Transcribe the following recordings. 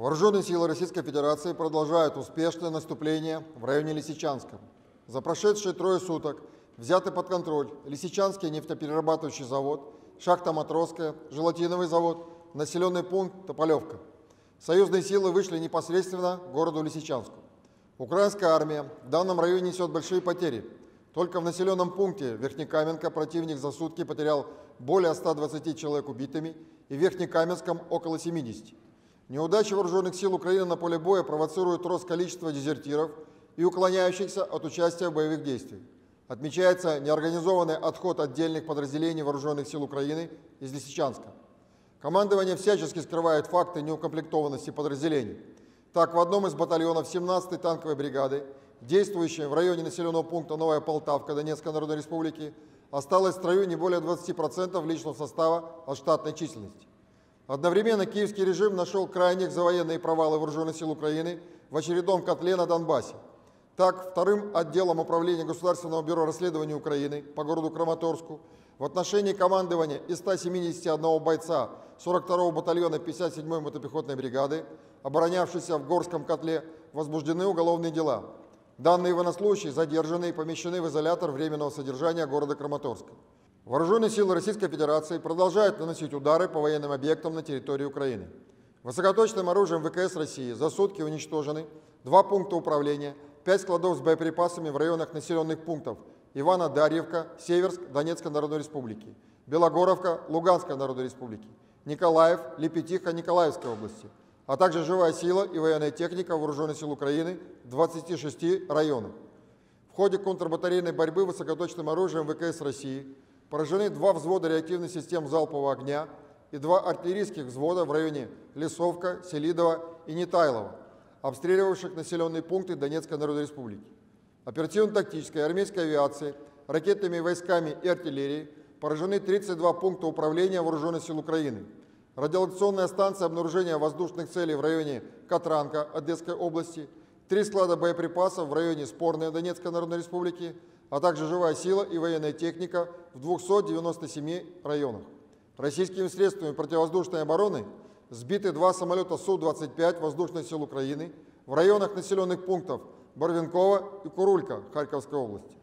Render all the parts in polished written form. Вооруженные силы Российской Федерации продолжают успешное наступление в районе Лисичанска. За прошедшие 3 суток взяты под контроль Лисичанский нефтеперерабатывающий завод, шахта Матросская, желатиновый завод, населенный пункт Тополевка. Союзные силы вышли непосредственно к городу Лисичанску. Украинская армия в данном районе несет большие потери. Только в населенном пункте Верхнекаменка противник за сутки потерял более 120 человек убитыми и в Верхнекаменском около 70. Неудачи вооруженных сил Украины на поле боя провоцируют рост количества дезертиров и уклоняющихся от участия в боевых действиях. Отмечается неорганизованный отход отдельных подразделений вооруженных сил Украины из Лисичанска. Командование всячески скрывает факты неукомплектованности подразделений. Так, в одном из батальонов 17-й танковой бригады, действующей в районе населенного пункта Новая Полтавка Донецкой Народной Республики, осталось в строю не более 20% личного состава от штатной численности. Одновременно киевский режим нашел крайних за военные провалы вооруженных сил Украины в очередном котле на Донбассе. Так, вторым отделом управления Государственного бюро расследований Украины по городу Краматорску в отношении командования из 171 бойца 42-го батальона 57-й мотопехотной бригады, оборонявшейся в Горском котле, возбуждены уголовные дела. Данные военнослужащие задержаны и помещены в изолятор временного содержания города Краматорска. Вооруженные силы Российской Федерации продолжают наносить удары по военным объектам на территории Украины. Высокоточным оружием ВКС России за сутки уничтожены 2 пункта управления, 5 складов с боеприпасами в районах населенных пунктов Ивана-Дарьевка, Северск Донецкой Народной Республики, Белогоровка Луганской Народной Республики, Николаев, Лепетиха Николаевской области, а также живая сила и военная техника вооруженных сил Украины в 26 районах. В ходе контрбатарейной борьбы высокоточным оружием ВКС России поражены 2 взвода реактивных систем залпового огня и 2 артиллерийских взвода в районе Лесовка, Селидова и Нетайлова, обстреливавших населенные пункты Донецкой Народной Республики. Оперативно-тактической армейской авиации, ракетными войсками и артиллерией поражены 32 пункта управления вооруженных сил Украины. Радиолокационная станция обнаружения воздушных целей в районе Катранка Одесской области, 3 склада боеприпасов в районе Спорная Донецкой Народной Республики, а также живая сила и военная техника в 297 районах. Российскими средствами противовоздушной обороны сбиты 2 самолета Су-25 воздушных сил Украины в районах населенных пунктов Барвенково и Курулька Харьковской области.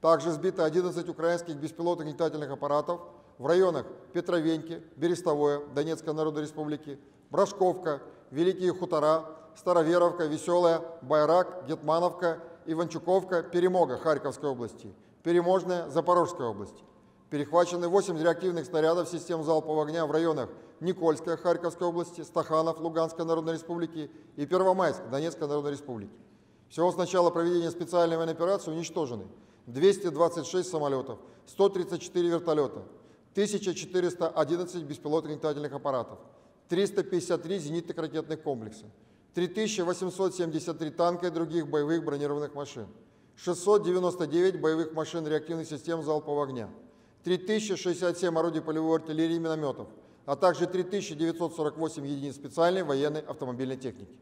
Также сбито 11 украинских беспилотных летательных аппаратов в районах Петровеньки, Берестовое Донецкой Народной Республики, Брошковка, Великие хутора, Староверовка, Веселая, Байрак, Гетмановка, Иванчуковка, Перемога Харьковской области, Переможная Запорожской области. Перехвачены 8 реактивных снарядов систем залпового огня в районах Никольская Харьковской области, Стаханов Луганской Народной Республики и Первомайск Донецкой Народной Республики. Всего с начала проведения специальной военной операции уничтожены 226 самолетов, 134 вертолета, 1411 беспилотных летательных аппаратов, 353 зенитных ракетных комплекса, 3873 танка и других боевых бронированных машин, 699 боевых машин реактивных систем залпового огня, 3067 орудий полевой артиллерии и минометов, а также 3948 единиц специальной военной автомобильной техники.